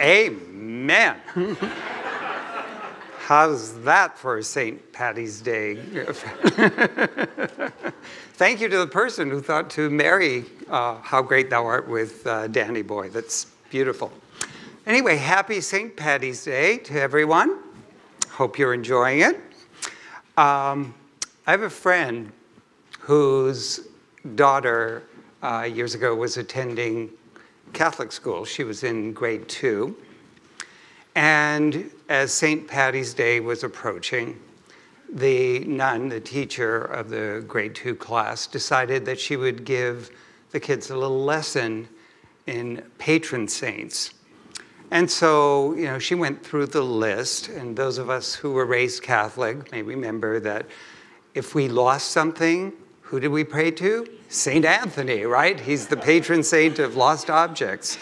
Amen. How's that for St. Patty's Day? Thank you to the person who thought to marry How Great Thou Art with Danny Boy. That's beautiful. Anyway, happy St. Patty's Day to everyone. Hope you're enjoying it. I have a friend whose daughter years ago was attending Catholic school. She was in grade 2. And as St. Patty's Day was approaching, the nun, the teacher of the grade 2 class, decided that she would give the kids a little lesson in patron saints. And so, you know, she went through the list, and those of us who were raised Catholic may remember that if we lost something, who did we pray to? Saint Anthony, right? He's the patron saint of lost objects.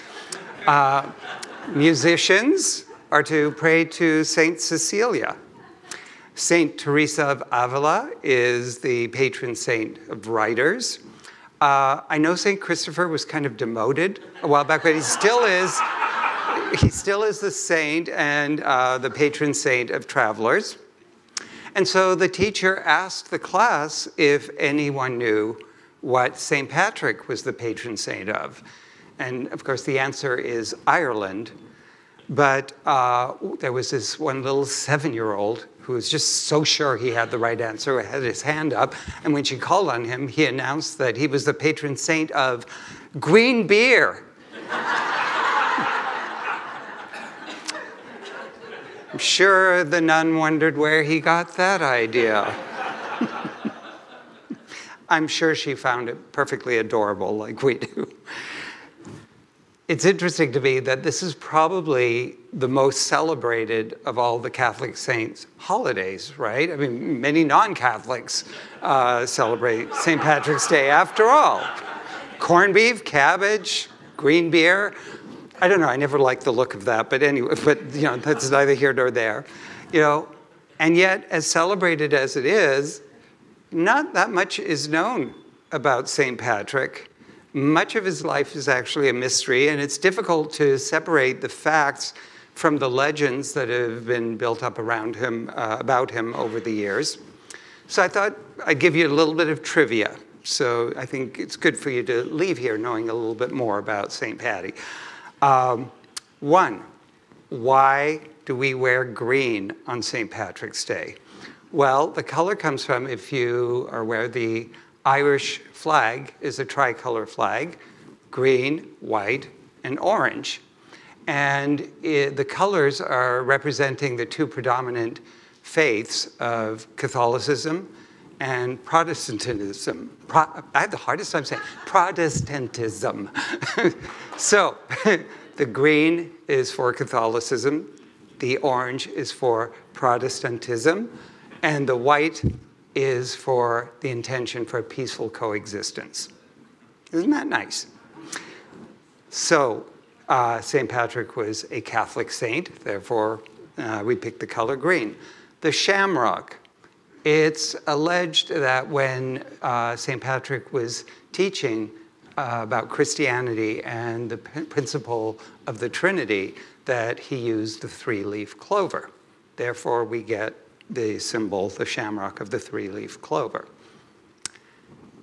Musicians are to pray to Saint Cecilia. Saint Teresa of Avila is the patron saint of writers. I know Saint Christopher was kind of demoted a while back, but he still is. He still is the saint and the patron saint of travelers. And so the teacher asked the class if anyone knew what St. Patrick was the patron saint of. And of course, the answer is Ireland. But there was this one little 7-year-old who was just so sure he had the right answer, had his hand up. And when she called on him, he announced that he was the patron saint of green beer. I'm sure the nun wondered where he got that idea. I'm sure she found it perfectly adorable, like we do. It's interesting to me that this is probably the most celebrated of all the Catholic saints' holidays, right? I mean, many non-Catholics celebrate St. Patrick's Day after all. Corned beef, cabbage, green beer. I don't know, I never liked the look of that, but anyway, but you know, that's neither here nor there. You know, and yet, as celebrated as it is, not that much is known about St. Patrick. Much of his life is actually a mystery, and it's difficult to separate the facts from the legends that have been built up around him, about him over the years. So I thought I'd give you a little bit of trivia. So I think it's good for you to leave here knowing a little bit more about St. Patty. One, why do we wear green on St. Patrick's Day? Well, the color comes from, if you are aware, the Irish flag is a tricolor flag, green, white, and orange. And the colors are representing the two predominant faiths of Catholicism and Protestantism. I have the hardest time saying Protestantism. So the green is for Catholicism, the orange is for Protestantism, and the white is for the intention for peaceful coexistence. Isn't that nice? So St. Patrick was a Catholic saint, therefore we picked the color green. The shamrock. It's alleged that when St. Patrick was teaching about Christianity and the principle of the Trinity, that he used the 3-leaf clover. Therefore, we get the symbol, the shamrock of the 3-leaf clover.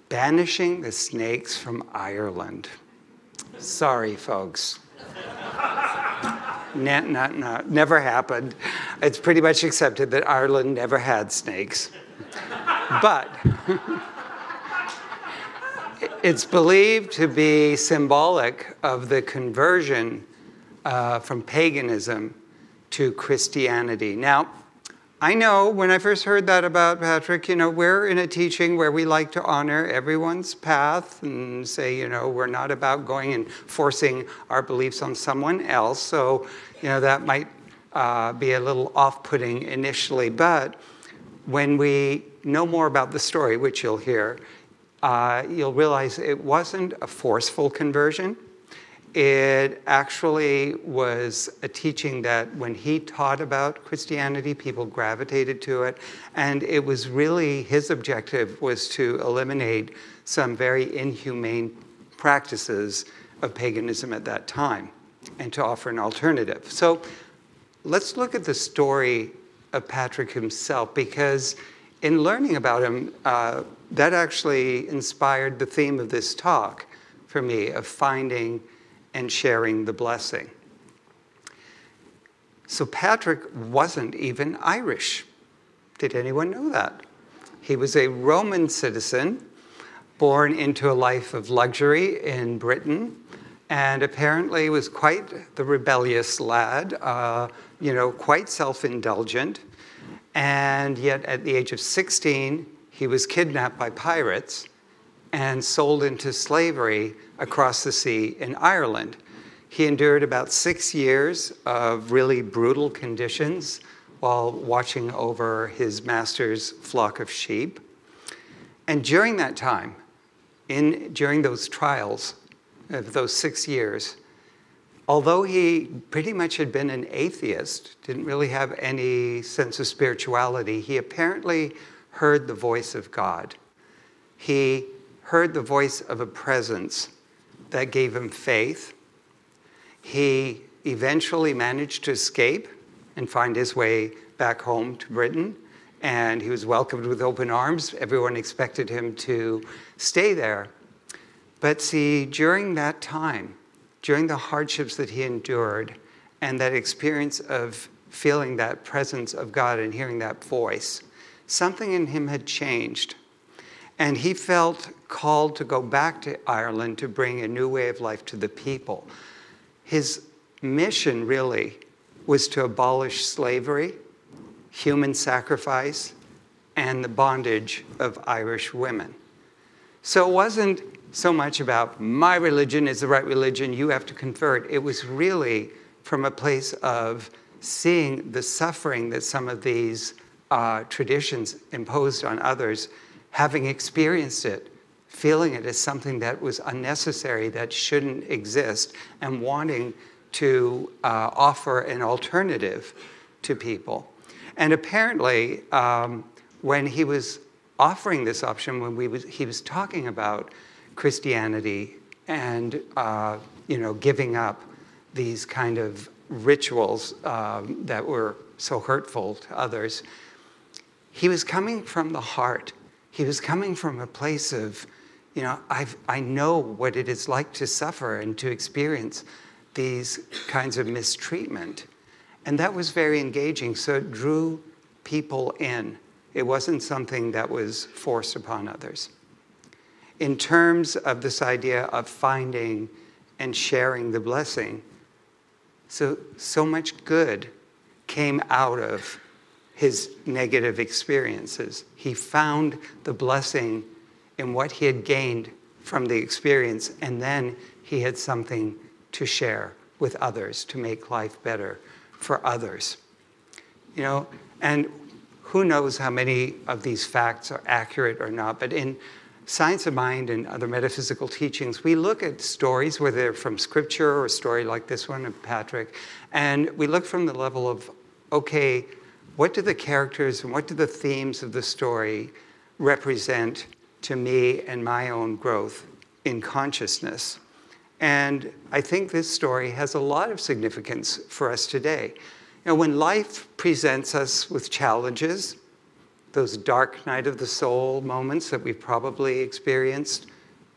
Banishing the snakes from Ireland. Sorry, folks. No, never happened. It's pretty much accepted that Ireland never had snakes. But it's believed to be symbolic of the conversion from paganism to Christianity. Now, I know when I first heard that about Patrick, you know, we're in a teaching where we like to honor everyone's path and say, you know, we're not about going and forcing our beliefs on someone else. So, you know, that might be a little off-putting initially. But when we know more about the story, which you'll hear, you'll realize it wasn't a forceful conversion. It actually was a teaching that when he taught about Christianity, people gravitated to it. And it was really, his objective was to eliminate some very inhumane practices of paganism at that time. and to offer an alternative. So let's look at the story of Patrick himself, because in learning about him, that actually inspired the theme of this talk for me, of finding and sharing the blessing. So Patrick wasn't even Irish. Did anyone know that? He was a Roman citizen, born into a life of luxury in Britain, and apparently was quite the rebellious lad, you know, quite self-indulgent. And yet at the age of 16, he was kidnapped by pirates and sold into slavery across the sea in Ireland. He endured about 6 years of really brutal conditions while watching over his master's flock of sheep. And during that time, during those trials of those 6 years, although he pretty much had been an atheist, didn't really have any sense of spirituality, he apparently heard the voice of God. He heard the voice of a presence that gave him faith. He eventually managed to escape and find his way back home to Britain. And he was welcomed with open arms. Everyone expected him to stay there. But see, during that time, during the hardships that he endured and that experience of feeling that presence of God and hearing that voice, something in him had changed. And he felt called to go back to Ireland to bring a new way of life to the people. His mission really was to abolish slavery, human sacrifice, and the bondage of Irish women. So it wasn't so much about my religion is the right religion, you have to convert. It was really from a place of seeing the suffering that some of these traditions imposed on others, having experienced it, feeling it as something that was unnecessary, that shouldn't exist, and wanting to offer an alternative to people. And apparently, when he was offering this option, when he was talking about Christianity and you know, giving up these kind of rituals that were so hurtful to others, he was coming from the heart. He was coming from a place of, you know, I know what it is like to suffer and to experience these kinds of mistreatment. And that was very engaging, so it drew people in. It wasn't something that was forced upon others. In terms of this idea of finding and sharing the blessing, so much good came out of his negative experiences. He found the blessing in what he had gained from the experience, and then he had something to share with others, to make life better for others. You know, and who knows how many of these facts are accurate or not, but in Science of Mind and other metaphysical teachings, we look at stories, whether they're from scripture or a story like this one of Patrick, and we look from the level of, okay, what do the characters and what do the themes of the story represent to me and my own growth in consciousness? And I think this story has a lot of significance for us today. You know, when life presents us with challenges, those dark night of the soul moments that we've probably experienced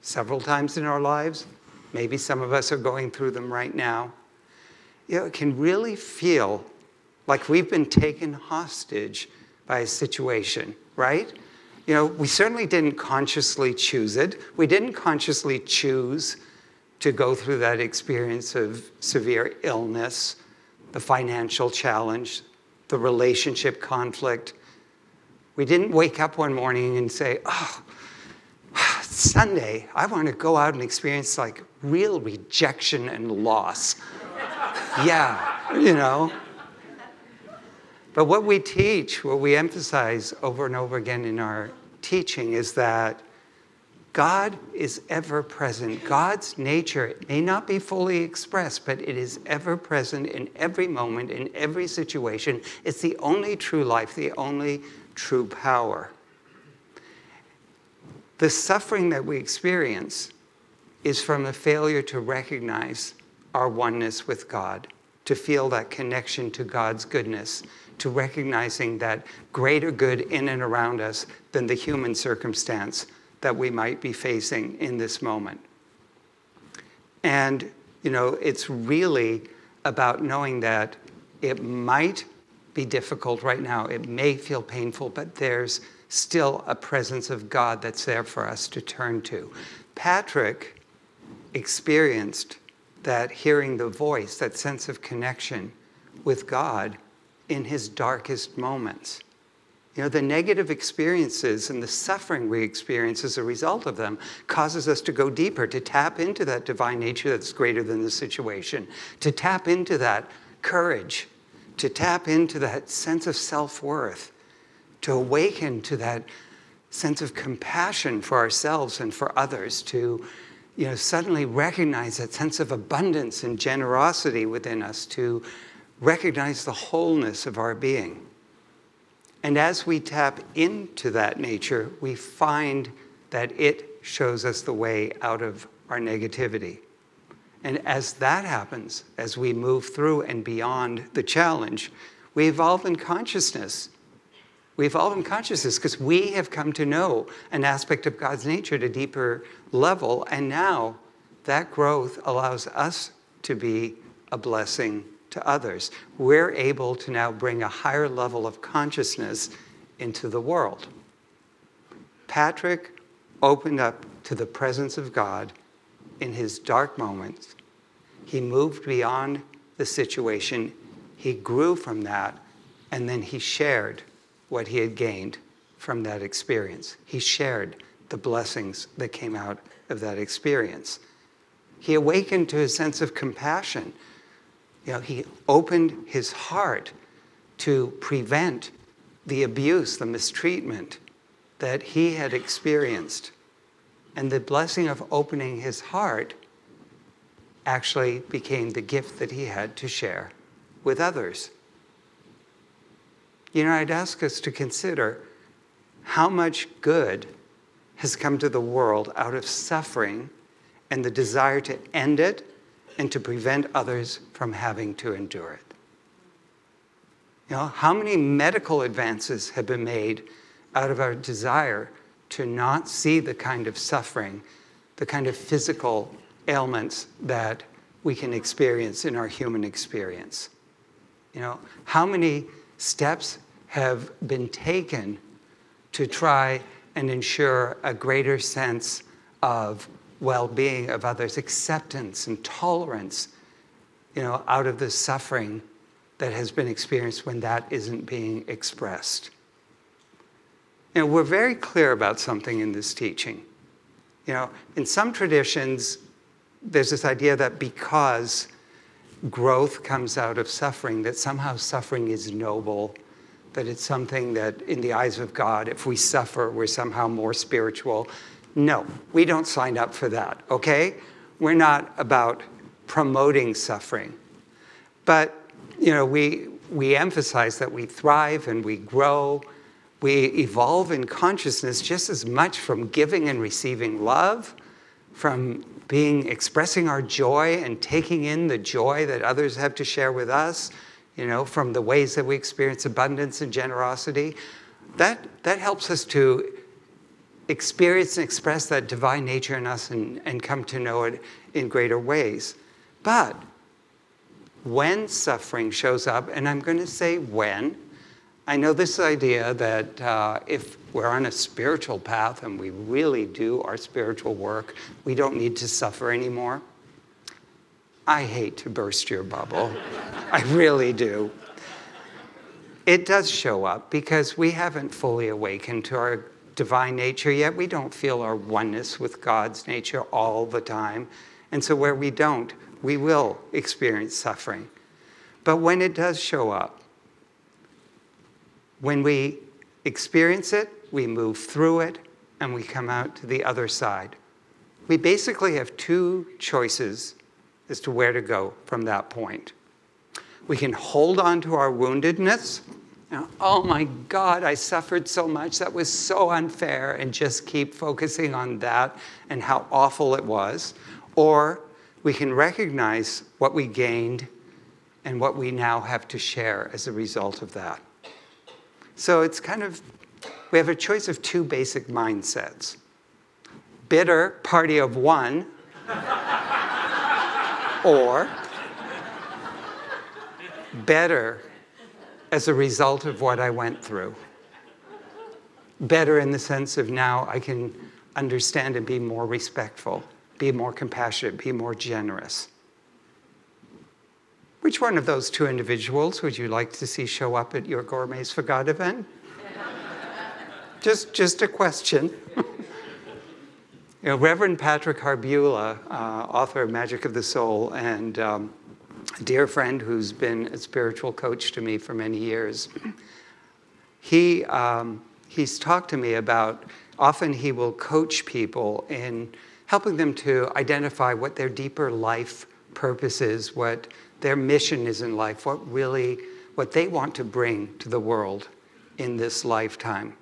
several times in our lives, maybe some of us are going through them right now, you know, it can really feel like we've been taken hostage by a situation, right? You know, we certainly didn't consciously choose it. We didn't consciously choose to go through that experience of severe illness, the financial challenge, the relationship conflict. We didn't wake up one morning and say, oh, it's Sunday, I want to go out and experience like real rejection and loss. Yeah, you know. But what we teach, what we emphasize over and over again in our teaching is that God is ever present. God's nature, it may not be fully expressed, but it is ever present in every moment, in every situation. It's the only true life, the only true power. The suffering that we experience is from the failure to recognize our oneness with God, to feel that connection to God's goodness, to recognizing that greater good in and around us than the human circumstance that we might be facing in this moment. And, you know, it's really about knowing that it might be difficult right now, it may feel painful, but there's still a presence of God that's there for us to turn to. Patrick experienced that hearing the voice, that sense of connection with God in his darkest moments. You know, the negative experiences and the suffering we experience as a result of them causes us to go deeper, to tap into that divine nature that's greater than the situation, to tap into that courage, to tap into that sense of self-worth, to awaken to that sense of compassion for ourselves and for others, to, you know, suddenly recognize that sense of abundance and generosity within us, to recognize the wholeness of our being. And as we tap into that nature, we find that it shows us the way out of our negativity. And as that happens, as we move through and beyond the challenge, we evolve in consciousness. We evolve in consciousness because we have come to know an aspect of God's nature at a deeper level, and now that growth allows us to be a blessing to others. We're able to now bring a higher level of consciousness into the world. Patrick opened up to the presence of God in his dark moments. He moved beyond the situation. He grew from that, and then he shared what he had gained from that experience. He shared the blessings that came out of that experience. He awakened to his sense of compassion. You know, he opened his heart to prevent the abuse, the mistreatment that he had experienced. And the blessing of opening his heart actually became the gift that he had to share with others. You know, I'd ask us to consider how much good has come to the world out of suffering and the desire to end it, and to prevent others from having to endure it. You know, how many medical advances have been made out of our desire to not see the kind of suffering, the kind of physical ailments that we can experience in our human experience? You know, how many steps have been taken to try and ensure a greater sense of well-being of others, acceptance and tolerance, you know, out of the suffering that has been experienced when that isn't being expressed. You know, we're very clear about something in this teaching. You know, in some traditions, there's this idea that because growth comes out of suffering, that somehow suffering is noble, that it's something that, in the eyes of God, if we suffer, we're somehow more spiritual. No, we don't sign up for that, okay? We're not about promoting suffering. But, you know, we emphasize that we thrive and we grow. We evolve in consciousness just as much from giving and receiving love, from expressing our joy and taking in the joy that others have to share with us, you know, from the ways that we experience abundance and generosity. That helps us to experience and express that divine nature in us and come to know it in greater ways. But when suffering shows up, and I'm going to say when, I know this idea that if we're on a spiritual path and we really do our spiritual work, we don't need to suffer anymore. I hate to burst your bubble. I really do. It does show up because we haven't fully awakened to our divine nature yet. We don't feel our oneness with God's nature all the time. And so where we don't, we will experience suffering. But when it does show up, when we experience it, we move through it, and we come out to the other side. We basically have two choices as to where to go from that point. We can hold on to our woundedness. Now, oh my God, I suffered so much, that was so unfair, and just keep focusing on that and how awful it was. Or we can recognize what we gained and what we now have to share as a result of that. So it's kind of, we have a choice of two basic mindsets. Bitter, party of one, or better as a result of what I went through. Better in the sense of now I can understand and be more respectful, be more compassionate, be more generous. Which one of those two individuals would you like to see show up at your Gourmets for God event? Just a question. You know, Reverend Patrick Harbula, author of Magic of the Soul, and a dear friend who's been a spiritual coach to me for many years, he's talked to me about, often he will coach people in helping them to identify what their deeper life purpose is, what their mission is in life, what they want to bring to the world in this lifetime.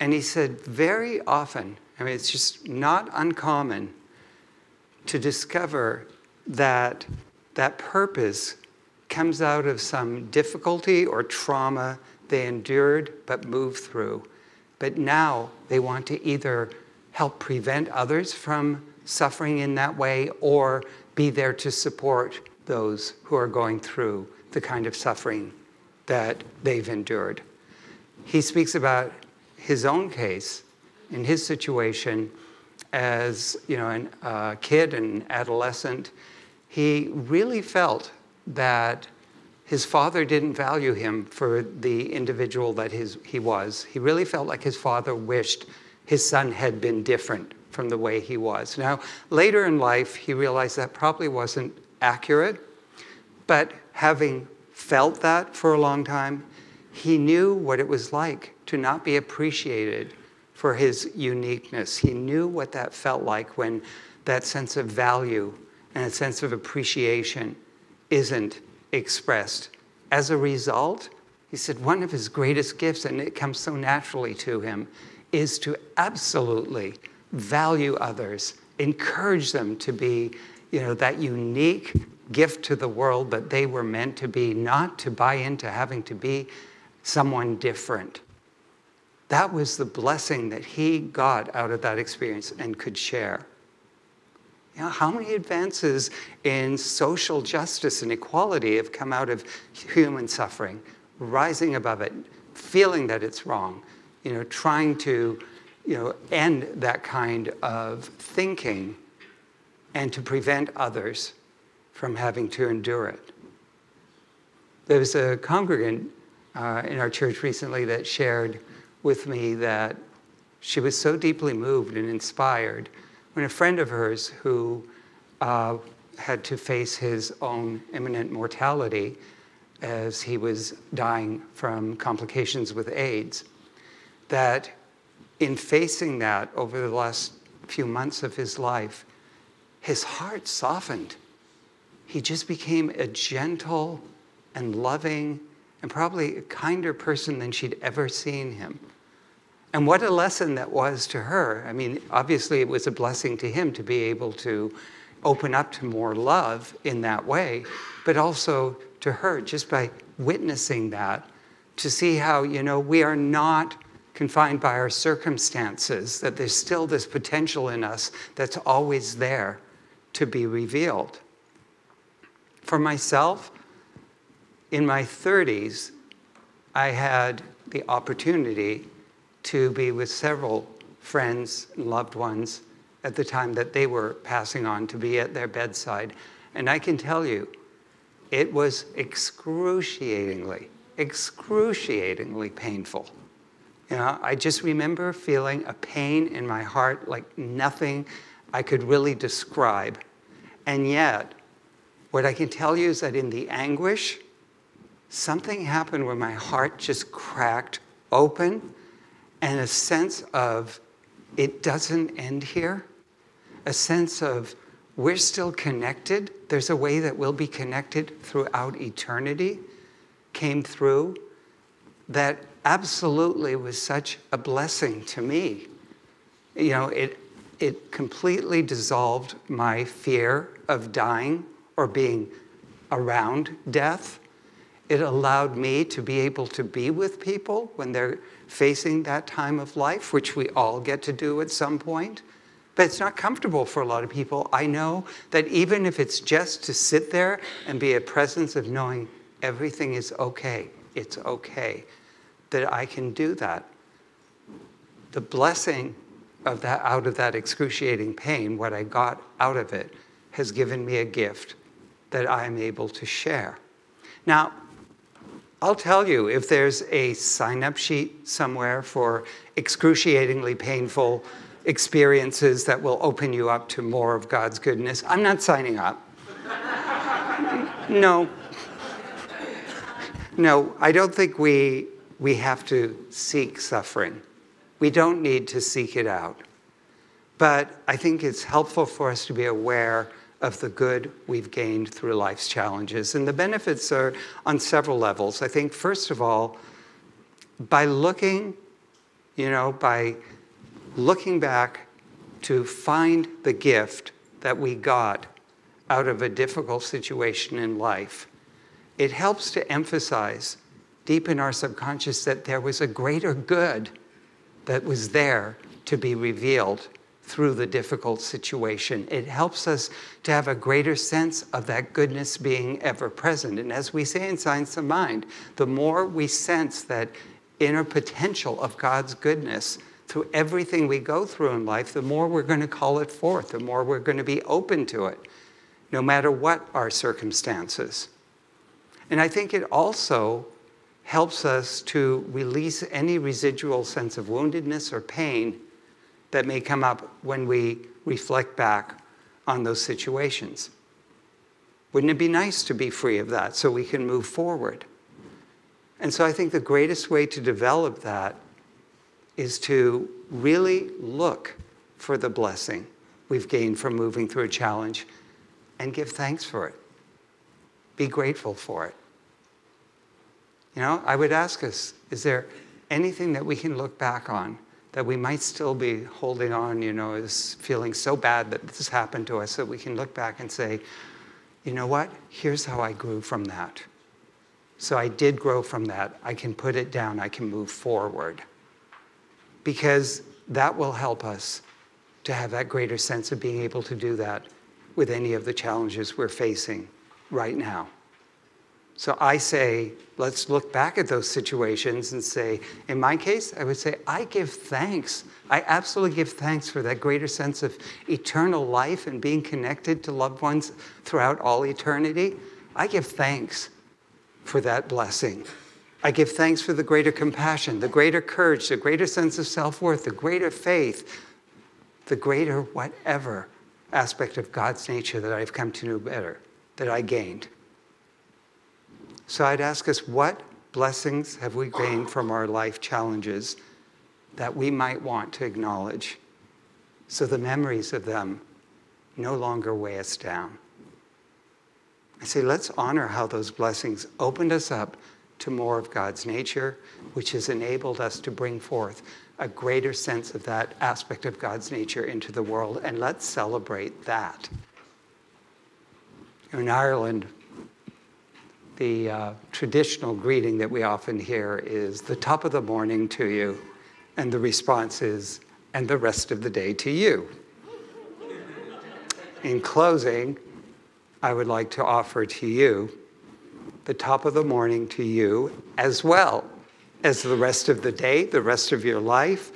And he said very often, I mean, it's just not uncommon to discover that that purpose comes out of some difficulty or trauma they endured but moved through. But now they want to either help prevent others from suffering in that way or be there to support those who are going through the kind of suffering that they've endured. He speaks about his own case, in his situation, as a kid and adolescent. He really felt that his father didn't value him for the individual that he was. He really felt like his father wished his son had been different from the way he was. Now, later in life, he realized that probably wasn't accurate, but having felt that for a long time, he knew what it was like to not be appreciated for his uniqueness. He knew what that felt like when that sense of value and a sense of appreciation isn't expressed. As a result, he said one of his greatest gifts, and it comes so naturally to him, is to absolutely value others, encourage them to be, that unique gift to the world that they were meant to be, not to buy into having to be someone different. That was the blessing that he got out of that experience and could share. You know, how many advances in social justice and equality have come out of human suffering, rising above it, feeling that it's wrong, trying to end that kind of thinking and to prevent others from having to endure it. There was a congregant in our church recently that shared with me that she was so deeply moved and inspired when a friend of hers who had to face his own imminent mortality as he was dying from complications with AIDS, that in facing that over the last few months of his life, his heart softened. He just became a gentle and loving and probably a kinder person than she'd ever seen him. And what a lesson that was to her. I mean, obviously it was a blessing to him to be able to open up to more love in that way, but also to her, just by witnessing that, to see how, we are not confined by our circumstances, that there's still this potential in us that's always there to be revealed. For myself, in my 30s, I had the opportunity to be with several friends and loved ones at the time that they were passing on, to be at their bedside. And I can tell you, it was excruciatingly painful. I just remember feeling a pain in my heart like nothing I could really describe. And yet, what I can tell you is that in the anguish, something happened where my heart just cracked open, and a sense of, it doesn't end here. A sense of, we're still connected. There's a way that we'll be connected throughout eternity came through. That absolutely was such a blessing to me. It it completely dissolved my fear of dying or being around death. It allowed me to be able to be with people when they're facing that time of life, which we all get to do at some point. But it's not comfortable for a lot of people. I know that even if it's just to sit there and be a presence of knowing everything is okay, it's okay, that I can do that. The blessing of that, out of that excruciating pain, what I got out of it, has given me a gift that I'm able to share. Now, I'll tell you, if there's a sign-up sheet somewhere for excruciatingly painful experiences that will open you up to more of God's goodness, I'm not signing up. No. No, I don't think we have to seek suffering. We don't need to seek it out. But I think it's helpful for us to be aware of the good we've gained through life's challenges. And the benefits are on several levels. I think, first of all, by looking, by looking back to find the gift that we got out of a difficult situation in life, it helps to emphasize deep in our subconscious that there was a greater good that was there to be revealed through the difficult situation. It helps us to have a greater sense of that goodness being ever present. And as we say in Science of Mind, the more we sense that inner potential of God's goodness through everything we go through in life, the more we're going to call it forth, the more we're going to be open to it, no matter what our circumstances. And I think it also helps us to release any residual sense of woundedness or pain that may come up when we reflect back on those situations. Wouldn't it be nice to be free of that so we can move forward? And so I think the greatest way to develop that is to really look for the blessing we've gained from moving through a challenge and give thanks for it. Be grateful for it. I would ask us, is there anything that we can look back on that we might still be holding on, is feeling so bad that this happened to us, that we can look back and say, you know what, here's how I grew from that. So I did grow from that. I can put it down. I can move forward. Because that will help us to have that greater sense of being able to do that with any of the challenges we're facing right now. So I say, let's look back at those situations and say, in my case, I would say, I give thanks. I absolutely give thanks for that greater sense of eternal life and being connected to loved ones throughout all eternity. I give thanks for that blessing. I give thanks for the greater compassion, the greater courage, the greater sense of self-worth, the greater faith, the greater whatever aspect of God's nature that I've come to know better, that I gained. So I'd ask us, what blessings have we gained from our life challenges that we might want to acknowledge so the memories of them no longer weigh us down? I say, let's honor how those blessings opened us up to more of God's nature, which has enabled us to bring forth a greater sense of that aspect of God's nature into the world, and let's celebrate that. In Ireland, the traditional greeting that we often hear is the top of the morning to you, and the response is, and the rest of the day to you. In closing, I would like to offer to you the top of the morning to you, as well as the rest of the day, the rest of your life,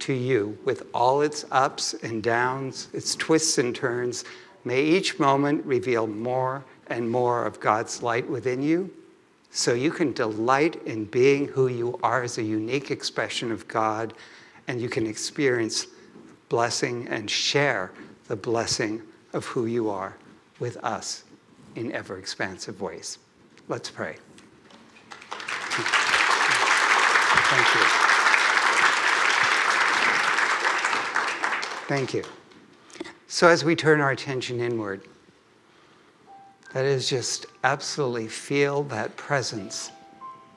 to you, with all its ups and downs, its twists and turns. May each moment reveal more and more of God's light within you, so you can delight in being who you are as a unique expression of God, and you can experience blessing and share the blessing of who you are with us in ever-expansive ways. Let's pray. Thank you. Thank you. So as we turn our attention inward, that is, just absolutely feel that presence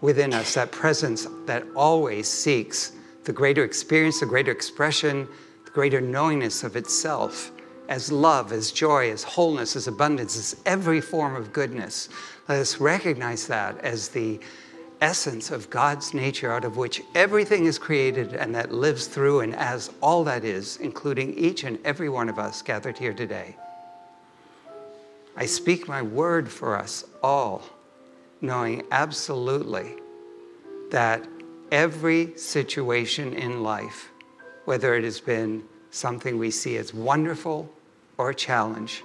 within us, that presence that always seeks the greater experience, the greater expression, the greater knowingness of itself as love, as joy, as wholeness, as abundance, as every form of goodness. Let us recognize that as the essence of God's nature, out of which everything is created and that lives through and as all that is, including each and every one of us gathered here today. I speak my word for us all, knowing absolutely that every situation in life, whether it has been something we see as wonderful or a challenge,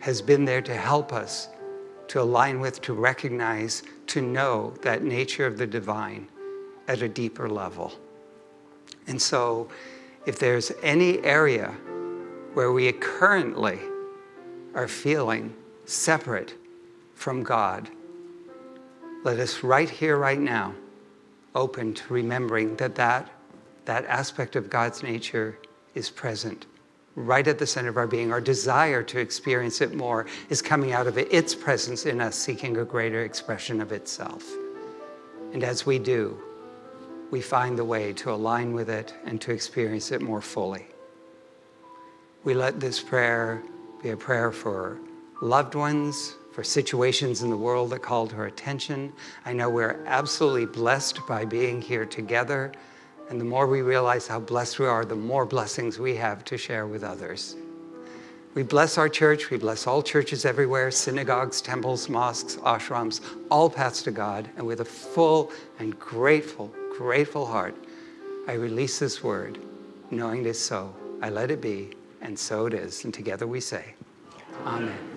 has been there to help us to align with, to recognize, to know that nature of the divine at a deeper level. And so if there's any area where we currently are feeling separate from God, let us right here, right now, open to remembering that that aspect of God's nature is present right at the center of our being. Our desire to experience it more is coming out of its presence in us, seeking a greater expression of itself. And as we do, we find the way to align with it and to experience it more fully. We let this prayer be a prayer for loved ones, for situations in the world that called her attention. I know we're absolutely blessed by being here together. And the more we realize how blessed we are, the more blessings we have to share with others. We bless our church. We bless all churches everywhere, synagogues, temples, mosques, ashrams, all paths to God. And with a full and grateful, grateful heart, I release this word, knowing it is so. I let it be, and so it is. And together we say, Amen.